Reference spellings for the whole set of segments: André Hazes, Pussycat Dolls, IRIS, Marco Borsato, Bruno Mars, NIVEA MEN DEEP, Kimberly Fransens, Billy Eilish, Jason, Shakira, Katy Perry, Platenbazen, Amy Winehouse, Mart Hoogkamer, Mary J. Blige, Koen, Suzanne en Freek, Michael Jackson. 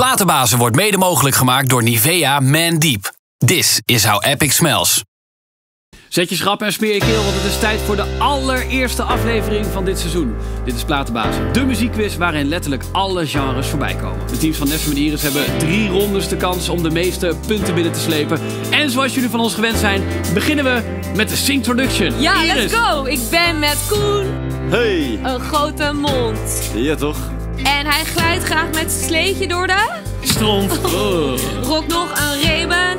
Platenbazen wordt mede mogelijk gemaakt door NIVEA Men Deep. This is how epic smells. Zet je schrap en smeer je keel, want het is tijd voor de allereerste aflevering van dit seizoen. Dit is Platenbazen, de muziekquiz waarin letterlijk alle genres voorbij komen. De teams van NIVEA MEN DEEP hebben 3 rondes de kans om de meeste punten binnen te slepen. En zoals jullie van ons gewend zijn, beginnen we met de Singtroduction. Ja, IRIS. Let's go! Ik ben met Koen. Hey! Een grote mond. Ja, toch? En hij glijdt graag met zijn sleetje door de... stront. Oh. Rokt nog een reben.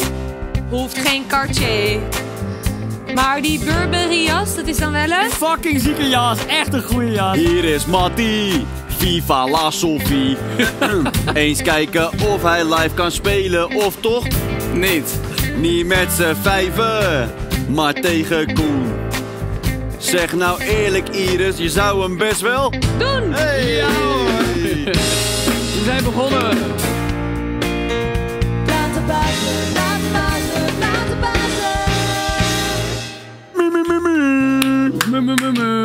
Hoeft geen Cartier. Maar die Burberry-jas, dat is dan wel een... fucking zieke jas, echt een goede jas. Hier is Matthy, viva la Sophie. Eens kijken of hij live kan spelen, of toch niet. Niet met z'n 5, maar tegen Koen. Zeg nou eerlijk Iris, je zou hem best wel... doen! Hey. Ja hoor! We zijn begonnen.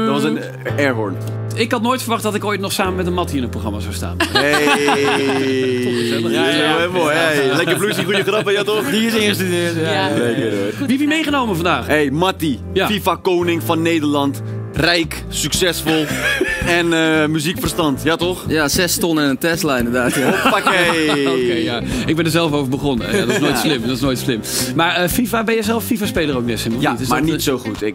Dat was een airhorn. Ik had nooit verwacht dat ik ooit nog samen met een Matthy in het programma zou staan. Hey! Hey. Lekker bluesy, goede grappen, ja toch? Die is ingestudeerd. Ja. Lekker hoor. Wie heb je meegenomen vandaag? Hey, Matthy, ja. FIFA koning van Nederland. Rijk, succesvol en muziekverstand, ja toch? Ja, 6 ton en een Tesla inderdaad. Ja. Hoppakee! Okay, ja. Ik ben er zelf over begonnen. Ja, dat is nooit slim, dat is nooit slim. Maar FIFA, ben je zelf FIFA-speler ook Nessim? Ja, niet? Maar niet zo goed. Je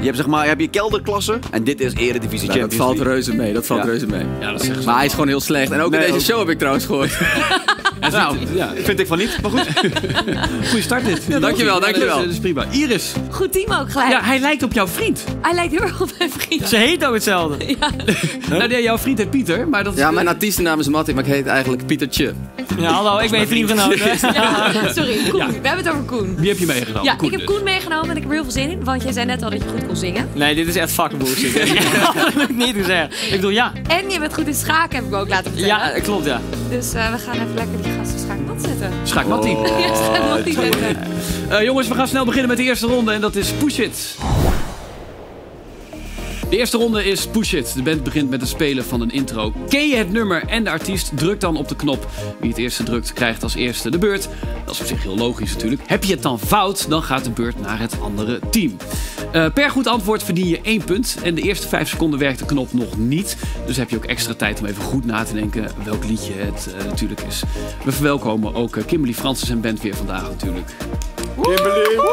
hebt zeg maar, heb je kelderklassen en dit is Eredivisie Champions League. Dat valt reuze mee, dat valt reuze mee. Ja, dat zegt ze. Maar hij is gewoon heel slecht. En ook in deze show heb ik trouwens gehoord. Nou, vind ik van niet, maar goed. Goeie start dit. Ja, dankjewel, dankjewel. Dat is prima. Iris. Goed team ook gelijk. Ja, hij lijkt op jouw vriend. Hij lijkt heel erg op mijn vriend. Ze heet ook hetzelfde. Ja. Nou, ja, jouw vriend heet Pieter, maar dat is... ja, mijn artiestennaam is Matthy, maar ik heet eigenlijk Pietertje. Ja, hallo, ik ben je vriend van Noten. Ja, sorry, Koen. Ja. We hebben het over Koen. Wie heb je meegenomen? Ja, Koen, ik heb Koen meegenomen en ik heb er heel veel zin in, want jij zei net al dat je goed kon zingen. Nee, dit is echt vakkenbullshit. Dat heb ik niet gezegd. Ik bedoel, ja. En je bent goed in schaken, heb ik ook laten vertellen. Ja, klopt, ja. Dus we gaan even lekker die gasten schaakmat zetten. Schaakmat team. Ja, schaakmat team zetten. Jongens, we gaan snel beginnen met de eerste ronde en dat is Push It. De eerste ronde is Push It. De band begint met het spelen van een intro. Ken je het nummer en de artiest? Druk dan op de knop. Wie het eerste drukt, krijgt als eerste de beurt. Dat is op zich heel logisch natuurlijk. Heb je het dan fout, dan gaat de beurt naar het andere team. Per goed antwoord verdien je 1 punt. En de eerste 5 seconden werkt de knop nog niet. Dus heb je ook extra tijd om even goed na te denken welk liedje het natuurlijk is. We verwelkomen ook Kimberly Fransens en band weer vandaag natuurlijk. Kimberly!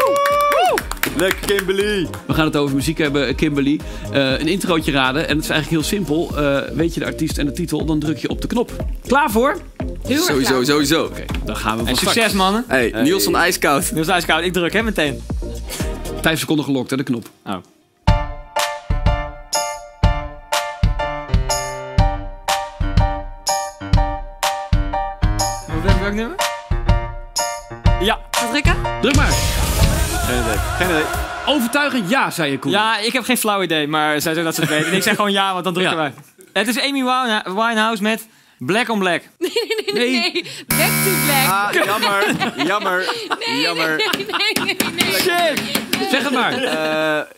Lekker Kimberly! We gaan het over muziek hebben, Kimberly. Een introotje raden. En het is eigenlijk heel simpel. Weet je de artiest en de titel, dan druk je op de knop. Klaar voor? Heel sowieso, klaar. Sowieso. Oké, dan gaan we van start. Succes, mannen. Hey. Niels van IJskoud. Niels van IJskoud, ik druk hè, meteen. 5 seconden gelokt, hè, de knop. Oh. Welk nummer? Ja. Drukken? Druk maar. Geen idee. Geen idee. Overtuigend ja, zei je Koen. Ja, ik heb geen flauw idee, maar zij zei dat ze het weten. En ik zeg gewoon ja, want dan drukken wij. Het is Amy Winehouse met Black on Black. Nee. Back to Black. Ah, jammer. Nee. Shit. Nee. Zeg het maar.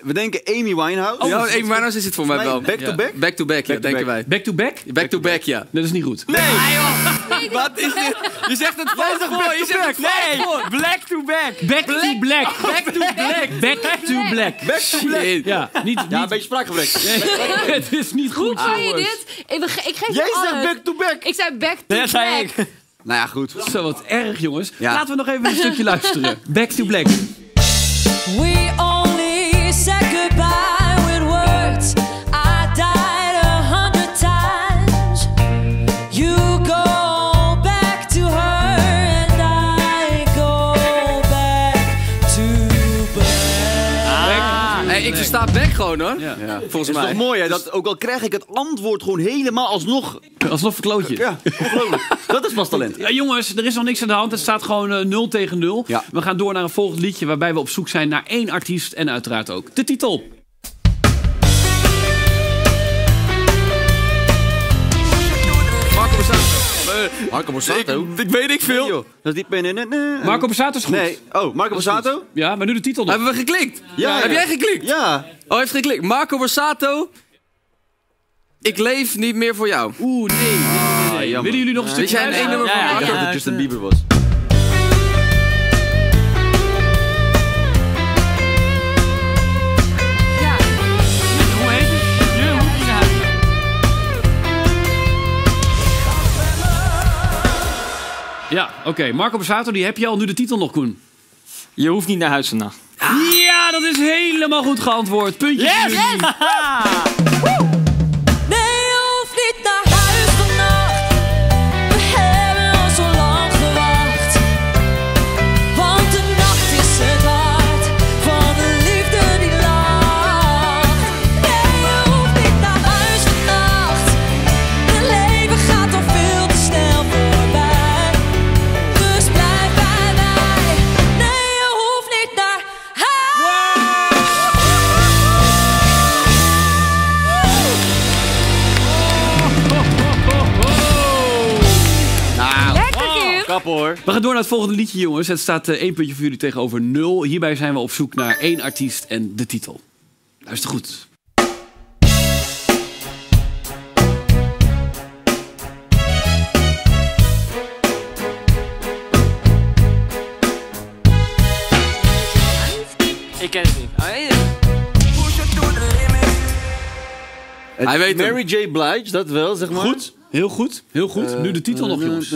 We denken Amy Winehouse. Oh, ja, Amy Winehouse is het voor mij wel. Back to back? Back to back, ja, denken wij. Back to back? Back to back, ja. Dat is niet goed. Nee joh. Wat is dit? Je zegt het vast voor. Je zegt het vast. Black to back. Back to black. Back to black. Back to black. Back to black. Ja, een beetje spraakgebrek. Het is niet goed. Hoe zei je dit? Ik geef jij zegt back to back. Ik zei back to black. Zei ik. Nou ja, goed. Zo, wat erg jongens. Ja. Laten we nog even een stukje luisteren. Back to black. We only said goodbye with words. I died 100 times. You go back to her and I go back to back. Hey, ik versta back gewoon hoor. Ja. Volgens mij. Het is toch mooi hè, dat, ook al krijg ik het antwoord gewoon helemaal alsnog. Alsnog verklootje. Ja, dat is pas talent. Ja, jongens, er is nog niks aan de hand. Het staat gewoon 0 tegen 0. Ja. We gaan door naar een volgend liedje waarbij we op zoek zijn naar 1 artiest en uiteraard ook de titel. Marco Borsato. Marco Borsato? Ik weet niet veel. Nee, dat is niet... Marco Borsato is goed. Nee. Oh, Marco Borsato? Ja, maar nu de titel nog. Hebben we geklikt? Ja. Heb jij geklikt? Ja. Oh, hij heeft geklikt. Marco Borsato... Ik leef niet meer voor jou. Oeh, nee. Ah, jammer. Willen jullie nog een stukje luisteren? Weet jij één nummer van? Ik dacht dat het Justin Bieber was. Ja, oké. Marco Borsato, die heb je al. Nu de titel nog, Koen. Je hoeft niet naar huis vannacht. Ah. Ja, dat is helemaal goed geantwoord. Puntje. Yes! Yes! Woe! Nee, je hoeft niet naar huis vannacht. We hebben al zo lang gewacht. Want de nacht is het waard van de liefde die lacht. Nee, je hoeft niet naar huis vannacht. Het leven gaat al veel te snel voorbij. Dus blijf bij mij. Nee, je hoeft niet naar huis. Kap hoor. We gaan door naar het volgende liedje, jongens. Het staat 1 puntje voor jullie tegenover 0. Hierbij zijn we op zoek naar 1 artiest en de titel. Luister goed. Ik ken het niet. Hij weet Mary J. Blige, dat wel, zeg maar. Goed. Heel goed, heel goed. Nu de titel nog, jongens.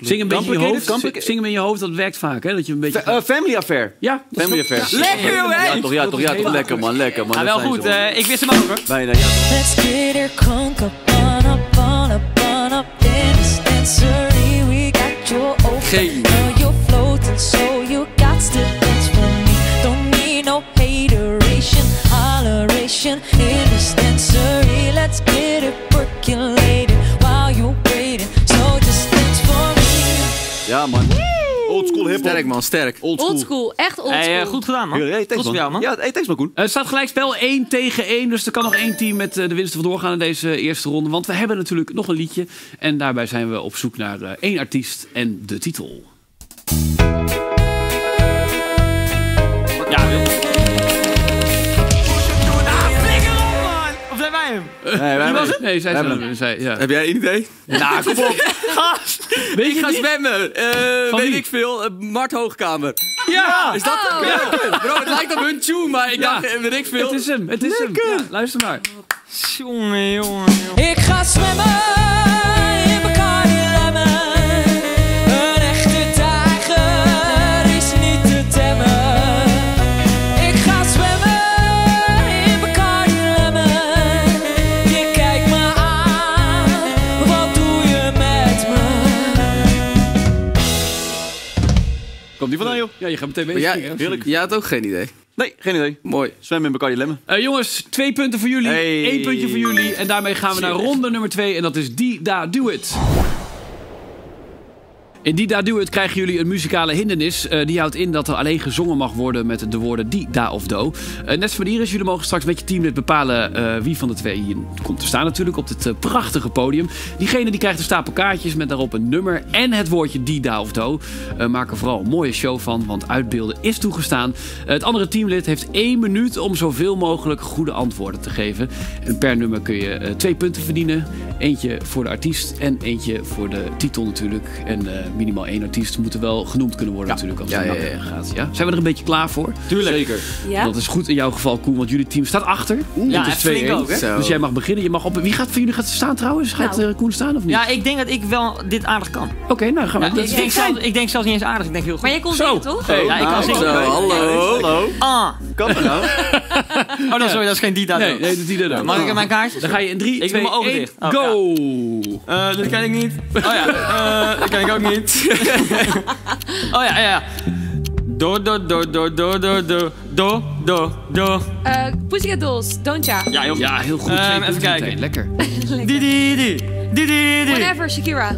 Zing een beetje in je hoofd. Zing hem in je hoofd, dat werkt vaak, hè? Dat je een beetje... Family Affair. Ja, Family Affair. Lekker, jongen! Ja, toch, lekker, man. Lekker, man. Ja, wel goed. Ik wist hem ook, hoor. Bijna, ja. Let's get her conk up in the sensory. We got your open. Now you're floating, so you got to dance for me. Don't need no hateration, holleration in the sensory. Let's get while you're waiting, so just dance for me. Ja, man. Oldschool hip-hop. Sterk, man. Sterk. Oldschool. Echt oldschool. Hey, goed gedaan, man. Hey, thanks, man. Jou, man. Ja, hey, thanks, man, Koen. Het staat gelijkspel 1 tegen 1. Dus er kan nog 1 team met de winsten vandoor gaan in deze eerste ronde. Want we hebben natuurlijk nog een liedje. En daarbij zijn we op zoek naar 1 artiest en de titel. Ja, wil. Nee, zij. Heb jij een idee? Nou, kom op. Gast! Ik ga zwemmen. Weet ik veel. Mart Hoogkamer. Ja! Is dat het? Bro, het lijkt op hun tune, maar ik dacht, weet ik veel. Het is hem, het is hem. Ja, luister maar. Jongen. Ik ga zwemmen. Komt die vandaan, joh? Ja, je gaat meteen mee. Heerlijk. Jij had ook geen idee. Nee, geen idee. Mooi. Zwemmen in Bacardi Lemmen. Jongens, 2 punten voor jullie. 1 puntje voor jullie. En daarmee gaan we naar ronde nummer 2. En dat is Die Da Do It. In Die Da Do It krijgen jullie een muzikale hindernis. Die houdt in dat er alleen gezongen mag worden met de woorden die, da of do. Net van hier is, jullie mogen straks met je teamlid bepalen wie van de twee hier komt te staan natuurlijk op dit prachtige podium. Diegene die krijgt een stapel kaartjes met daarop een nummer en het woordje die, da of do. Maak er vooral een mooie show van, want uitbeelden is toegestaan. Het andere teamlid heeft 1 minuut om zoveel mogelijk goede antwoorden te geven. En per nummer kun je 2 punten verdienen. Eentje voor de artiest en eentje voor de titel natuurlijk. En... minimaal 1 artiest moet er wel genoemd kunnen worden natuurlijk als het gaat. Ja? Zijn we er een beetje klaar voor? Tuurlijk. Zeker. Ja. Dat is goed in jouw geval, Koen, want jullie team staat achter. Ja, het is 2-1 ook. Hè? Dus jij mag beginnen. Je mag op... Wie gaat van jullie gaat staan trouwens? Gaat Koen staan of niet? Ja, ik denk dat ik wel dit aardig kan. Oké, nou gaan we. Ja, ik denk zelfs niet eens aardig. Ik denk heel goed. Maar jij kon zingen, toch? Hey, ja, ik kan zingen. Hallo. Ah. Kan dat nou? Oh, dan sorry, dat is geen Dita. Nee, dat is Dita. Mag ik in mijn kaartje? Dan ga je in 3, 2, 1, go! Dat ken ik niet. Oh ja, dat ken ik ook niet. Oh ja. Do. Pussycat Dolls, don't ya? Ja, heel goed. Ja, heel goed. Even kijken. Lekker. Di. Whatever, Shakira.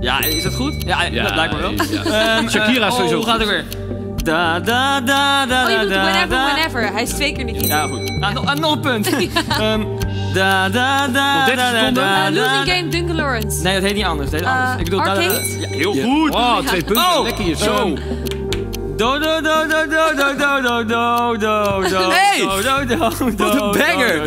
Ja, is dat goed? Ja, dat lijkt me wel. Shakira sowieso. Hoe gaat het weer? Da. Oh, je doet whenever. Hij is 2 keer niet goed. Ja, goed. Nog een punt. Da. Losing Game, Duncan Lawrence. Nee, dat heet niet anders. Dat heet anders. Ik bedoel, Arcade? Ja, heel goed. Wow, 2 punten. Oh. Lekker hier, zo. Do. Hey! Wat een banger.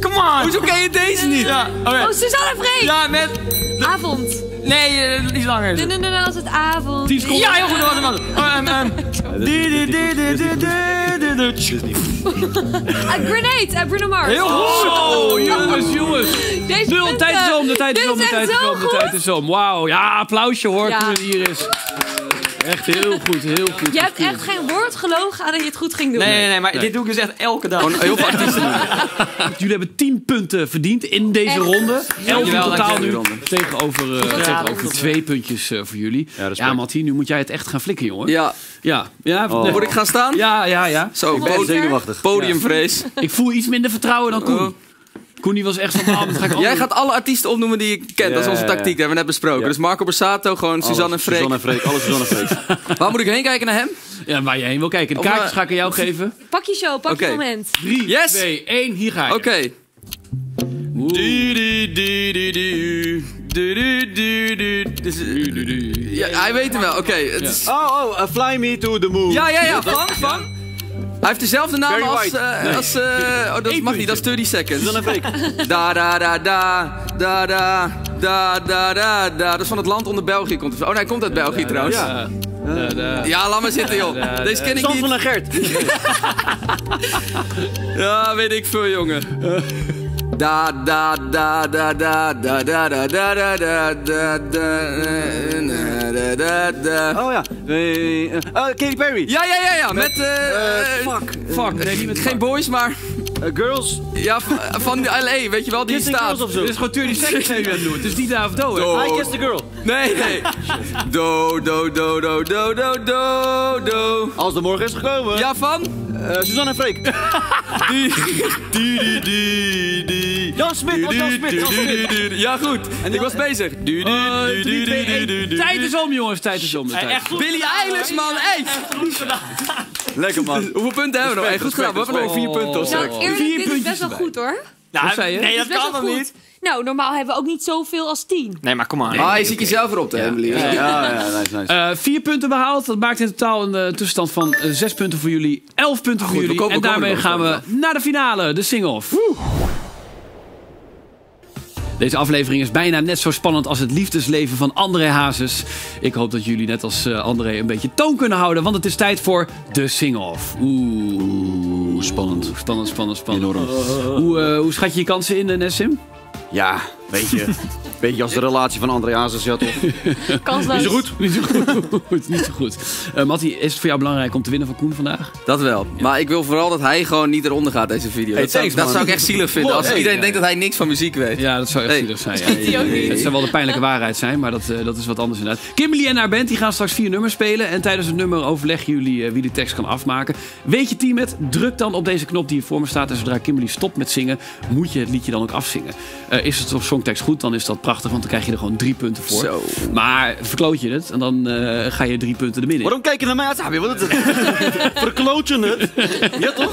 Come on! Hoezo ken je deze niet? Ja, okay. Oh, Suzanne en Freek! Ja, met... De... Avond. Nee, iets langer. Nee, als het avond. 10 seconden. Ja, heel goed, Grenade, Bruno Mars. Heel goed! Oh, jongens. De tijd is om, de tijd is om. Wauw, ja, applausje hoor toen het hier is. Echt heel goed, heel goed. Je hebt echt geen woord gelogen aan dat je het goed ging doen. Nee, maar dit doe ik dus echt elke dag. Gewoon heel veel artiesten doen. Jullie hebben 10 punten verdiend in deze ronde. 11 in totaal nu. Tegenover 2 puntjes voor jullie. Ja, Matthy, nu moet jij het echt gaan flikken, jongen. Ja. Word ik gaan staan? Ja. Zo, ik ben zenuwachtig. Podiumvrees. Ik voel iets minder vertrouwen dan Koen. Koen was echt van jij gaat alle artiesten opnoemen die je kent. Dat is onze tactiek, dat hebben we net besproken. Dus Marco Borsato, gewoon alles, Suzanne en Freek. Waar moet ik heen kijken naar hem? Ja, waar je heen wil kijken. De kaartjes ga ik aan jou geven. Pak je show, pak je moment. 3, 2, 1, hier ga je. Oké. Hij weet hem wel, oké. Fly me to the moon. Ja, van. Hij heeft dezelfde naam als oh, dat mag niet, dat is 30 seconds. Dan heb ik. Da-da-da-da-da-da-da-da-da. Dat is van het land onder België. Komt. Oh, hij komt uit België trouwens. Ja, laat maar zitten, joh. Deze ken ik niet. Van de Gert. Ja, weet ik veel, jongen. Oh ja. Katy Perry. Ja. Met fuck. Nee, niet met geen boys, maar girls. Ja, van de LA, weet je wel, die staat. Dit is gewoon 30 seconds die we aan doen. Het is niet daar of do. I kiss the girl. Nee. Do do do do do do do. Als de morgen is gekomen. Ja, van Suzanne en Freek. Jan Smit. Ja, goed. En ik was bezig. Tijd is om, jongens. Tijd is om. Billy Eilish, man. Lekker, man. Hoeveel punten hebben we nog? Goed gedaan. We hebben nog 4 punten of zo. Dit is best wel goed, hoor. Nee, dat kan nog niet. Nou, normaal hebben we ook niet zoveel als 10. Nee, maar kom aan. Je ziet jezelf erop, hè, Emily. Ja, nice. 4 punten behaald. Dat maakt in totaal een tussenstand van 6 punten voor jullie. 11 punten voor jullie. En daarmee gaan we naar de finale, de sing-off. Deze aflevering is bijna net zo spannend als het liefdesleven van André Hazes. Ik hoop dat jullie net als André een beetje toon kunnen houden, want het is tijd voor de sing-off. Oeh, spannend. Spannend. Enorm. Hoe schat je je kansen in, Nessim? Ja, weet je als de relatie van André Hazes, ja toch? Kansloos. Niet zo goed. Matthy, is het voor jou belangrijk om te winnen van Koen vandaag? Dat wel. Ja. Maar ik wil vooral dat hij gewoon niet eronder gaat, deze video. Dat zou ik echt zielig vinden. Als iedereen denkt dat hij niks van muziek weet. Ja, dat zou echt zielig zijn. Ja. Het zou wel de pijnlijke waarheid zijn, maar dat is wat anders inderdaad. Kimberly en haar band die gaan straks 4 nummers spelen. En tijdens het nummer overleggen jullie wie de tekst kan afmaken. Weet je team het? Druk dan op deze knop die hier voor me staat. En zodra Kimberly stopt met zingen, moet je het liedje dan ook afzingen. Is het op songtekst goed, dan is dat prachtig, want dan krijg je er gewoon 3 punten voor. Zo. Maar verkloot je het en dan ga je 3 punten er midden in. Waarom kijk je naar mij uit? Verkloot je het? Ja, toch?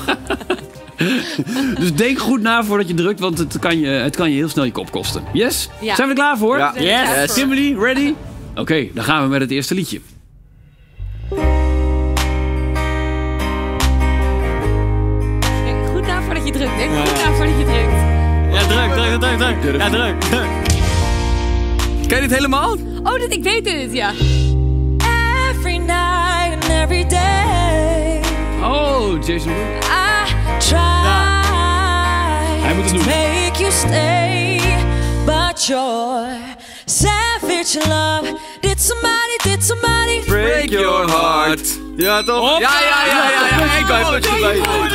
Dus denk goed na voordat je drukt, want het kan je heel snel je kop kosten. Yes? Ja. Zijn we er klaar voor? Ja. Yes. Kimberly, ready? Oké, dan gaan we met het eerste liedje. Denk goed na voordat je drukt. Ja, druk. Ja, druk. Ken je dit helemaal? Oh, ik weet het, ja. Every night and every day. Oh, Jason. Hij moet het doen. Make you stay, but your savage love. Did somebody break your heart? Ja, toch? Ja. Ik ben het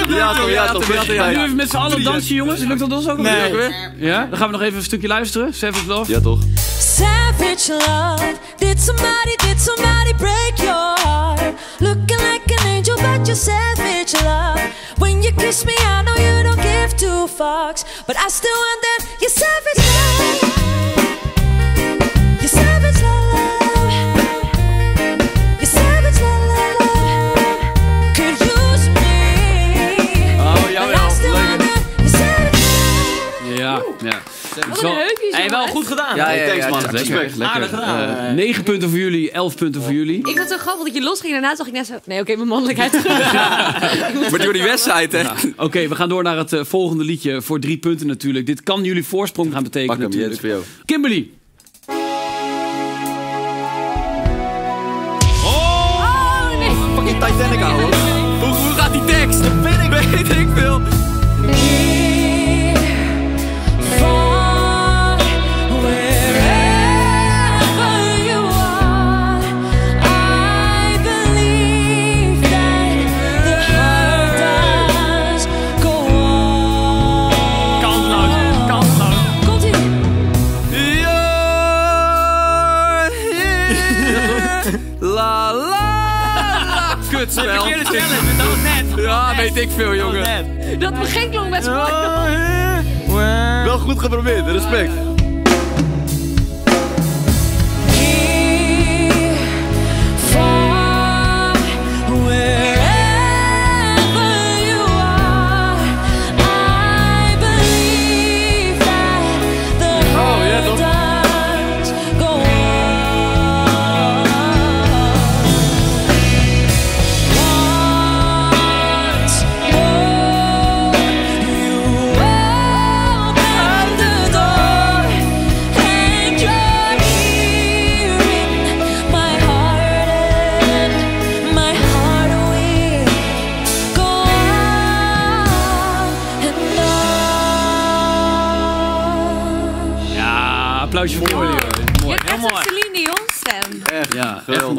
bij. Ja, toch. Nu even met z'n allen dansen, jongens. Lukt dat ons ook nog? Nee. Ja? Dan gaan we nog even een stukje luisteren. Savage Love. Ja, toch? Savage Love. Did somebody break your heart? Looking like an angel, but you're savage love. When you kiss me, I know you don't give 2 fucks. But I still want that you're savage love. You're savage love. Ja. Wel goed gedaan. Ja, Thanks man. Respect. Lekker. 9 punten voor jullie, 11 punten voor jullie. Ik vond het zo grappig dat je losging en daarna zag ik net zo... Nee, oké, mijn mannelijkheid terug. Maar door die wedstrijd, hè. Oké, we gaan door naar het volgende liedje voor 3 punten natuurlijk. Dit kan jullie voorsprong gaan betekenen natuurlijk. Pak hem, Kimberly. Titanic houden. Hoe gaat die tekst? Dat weet ik veel. Ja, weet ik veel, jongen. Dat begin klonk best mooi. Wel goed geprobeerd, respect.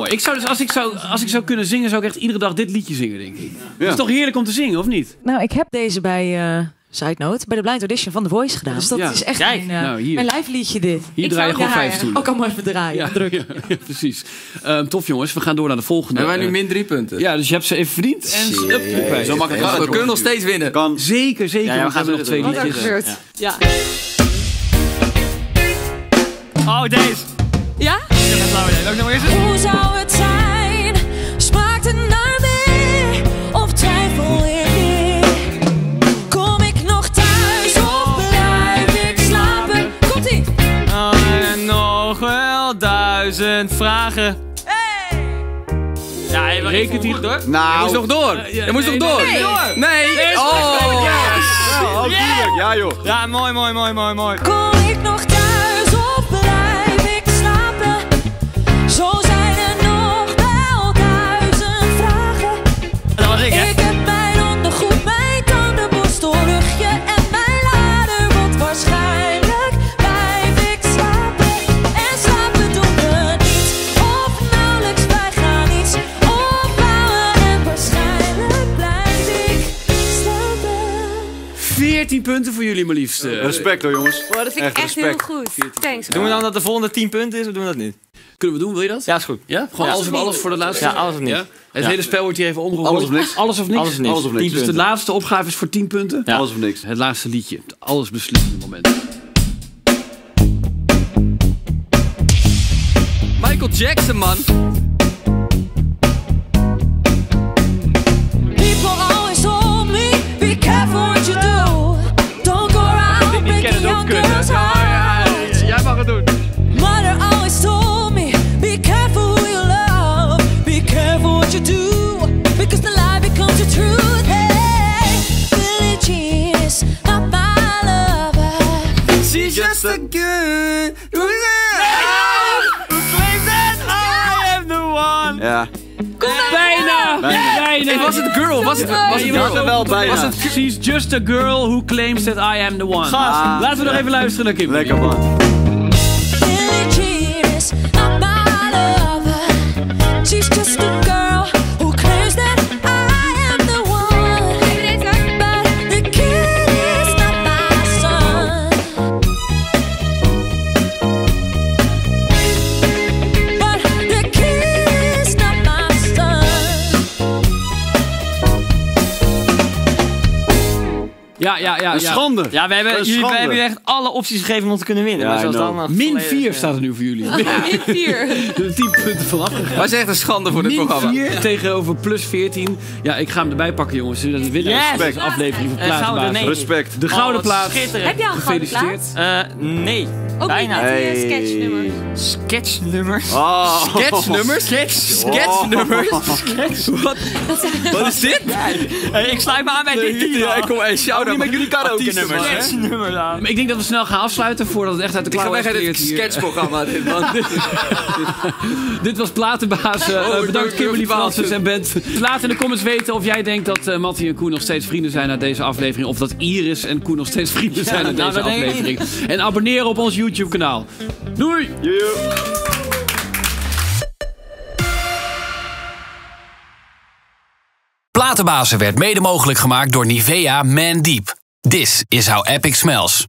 Ik zou dus, als ik zou kunnen zingen, zou ik echt iedere dag dit liedje zingen, denk ik. Ja. Het is toch heerlijk om te zingen, of niet? Nou, ik heb deze bij, side note, bij de Blind Audition van The Voice gedaan. Dus dat is echt mijn live liedje dit. Hier draai je gewoon 5 stoelen. Ook allemaal even draaien. Ja, druk. Ja, precies. Tof jongens, we gaan door naar de volgende. We hebben nu min 3 punten. Ja, dus je hebt ze even verdiend. En zo makkelijk. We kunnen nog steeds winnen. Kan. Zeker, zeker. Ja, we gaan er nog 2 liedjes. Wat er gebeurt. Ja. Oh, deze. Ja? Hoe zou het zijn? Smaakt het naar meer? Of twijfel ik? Kom ik nog thuis? Of blijf ik slapen? Komt-ie! En nog wel 1000 vragen. Hey! Ja, je rekent hier door. Nou. Je moest nog door. Je moest nog door. Nee. Oh, yes. Ja, joh. Ja, mooi, mooi, mooi, mooi, mooi. Kom ik nog thuis? Zo zijn er nog wel 1000 vragen. Dat was ik, hè? Ik heb mijn ondergoed, mijn tandenborstel, rugje en mijn lader. Want waarschijnlijk blijf ik slapen. En slapen doen we niet. Of nauwelijks, wij gaan iets opbouwen. En waarschijnlijk blijf ik slapen. 14 punten voor jullie, mijn liefste. Respect hoor, jongens. Oh, dat vind ik echt heel goed. Thanks. Doen we dan dat de volgende 10 punten is of doen we dat niet? Kunnen we doen, wil je dat? Ja, is goed. Ja? Gewoon alles voor de laatste? Ja, alles of niks. Ja? Het hele spel wordt hier even omgehoord. Alles of niks? Alles of niks? Alles of niks. Alles of niks. Dus de laatste opgave is voor 10 punten? Ja. Alles of niks. Het laatste liedje. Alles beslissende moment. Michael Jackson, man. People always told me, be careful what you do. Don't go around making young girls hard. Jij mag het doen. Mother always told. You do, because the lie becomes the truth. Hey, Billie Jean's not my lover. She's just a girl who claims that I am the one. Ja. Bijna. Was het girl? Was het wel bijna. She's just a girl who claims that I am the one. Gast, laten we nog even luisteren naar Kim. Lekker man. Billie Jean is not my lover. She's just a girl. Ja. Een schande. Ja, we hebben jullie echt alle opties gegeven om te kunnen winnen. Ja, maar min 4 staat er nu voor jullie. Min 4. 10 punten vanaf gegaan. Maar het is echt een schande voor dit programma. Min 4 tegenover plus 14. Ja, ik ga hem erbij pakken, jongens. Dat is respect. Aflevering van Platenbazen. Respect. De gouden plaat. Heb jij al een gouden plaat? Nee. Ook bijna. Sketchnummers. Sketchnummers? Oh. Sketchnummers? Sketchnummers? Oh. Wat is dit? Hey, ik sluit me aan bij dit team. Ja, kom, hey, shout-out. Met jullie karaoke-nummers. Sketchnummers aan. Ik denk dat we snel gaan afsluiten voordat het echt uit de klauwen geleerd hier. Ik ga weg uit dit sketchprogramma. Dit was Platenbazen. Bedankt Kimberly Fransens en Bent. Laat in de comments weten of jij denkt dat Matthy en Koen nog steeds vrienden zijn na deze aflevering. Of dat Iris en Koen nog steeds vrienden zijn na deze aflevering. En abonneer op ons YouTube kanaal. Doei! Jojo. Platenbazen werd mede mogelijk gemaakt door NIVEA Men Deep. This is how epic smells.